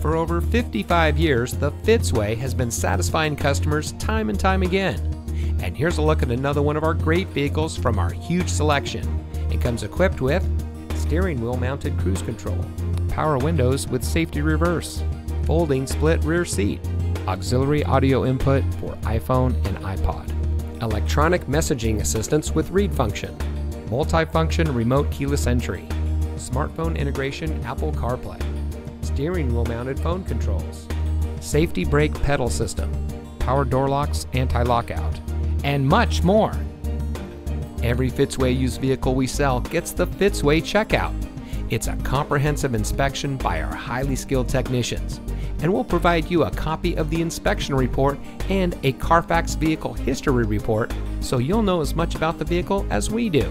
For over 55 years, the Fitzway has been satisfying customers time and time again. And here's a look at another one of our great vehicles from our huge selection. It comes equipped with steering wheel mounted cruise control, power windows with safety reverse, folding split rear seat, auxiliary audio input for iPhone and iPod, electronic messaging assistance with read function, multifunction remote keyless entry, smartphone integration Apple CarPlay, steering wheel mounted phone controls, safety brake pedal system, power door locks, anti-lockout, and much more. Every Fitzway used vehicle we sell gets the Fitzway checkout. It's a comprehensive inspection by our highly skilled technicians, and we'll provide you a copy of the inspection report and a Carfax vehicle history report so you'll know as much about the vehicle as we do.